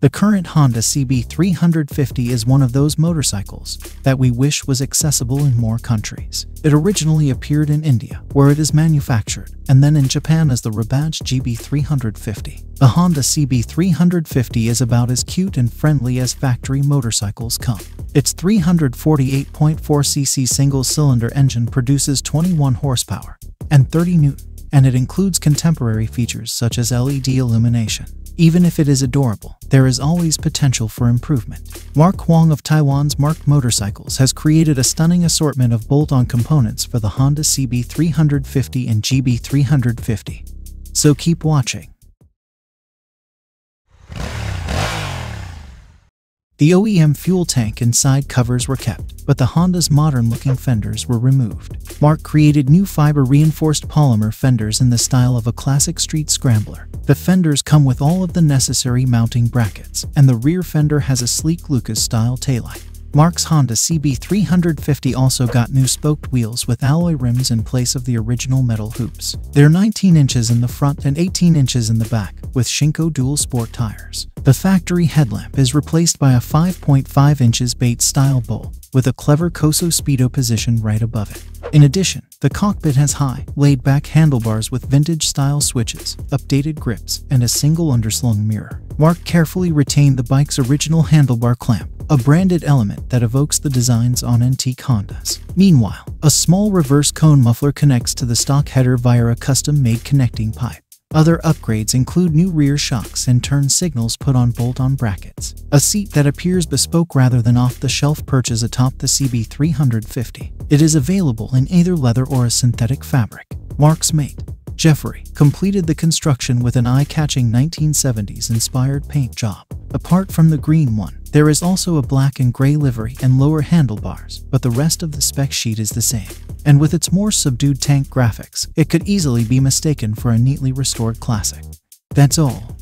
The current Honda CB350 is one of those motorcycles that we wish was accessible in more countries. It originally appeared in India, where it is manufactured, and then in Japan as the rebadged GB350. The Honda CB350 is about as cute and friendly as factory motorcycles come. Its 348.4cc single-cylinder engine produces 21 horsepower and 30 newton, and it includes contemporary features such as LED illumination. Even if it is adorable, there is always potential for improvement. Mark Huang of Taiwan's Mark Motorcycles has created a stunning assortment of bolt-on components for the Honda CB350 and GB350. So keep watching. The OEM fuel tank and side covers were kept, but the Honda's modern-looking fenders were removed. Mark created new fiber-reinforced polymer fenders in the style of a classic street scrambler. The fenders come with all of the necessary mounting brackets, and the rear fender has a sleek Lucas-style taillight. Mark's Honda CB350 also got new spoked wheels with alloy rims in place of the original metal hoops. They're 19 inches in the front and 18 inches in the back, with Shinko dual sport tires. The factory headlamp is replaced by a 5.5 inches bait-style bowl, with a clever Koso speedo position right above it. In addition, the cockpit has high, laid-back handlebars with vintage-style switches, updated grips, and a single underslung mirror. Mark carefully retained the bike's original handlebar clamp, a branded element that evokes the designs on antique Hondas. Meanwhile, a small reverse cone muffler connects to the stock header via a custom-made connecting pipe. Other upgrades include new rear shocks and turn signals put on bolt-on brackets. A seat that appears bespoke rather than off-the-shelf perches atop the CB350. It is available in either leather or a synthetic fabric. Mark's mate, Jeffrey, completed the construction with an eye-catching 1970s-inspired paint job. Apart from the green one, there is also a black and gray livery and lower handlebars, but the rest of the spec sheet is the same. And with its more subdued tank graphics, it could easily be mistaken for a neatly restored classic. That's all.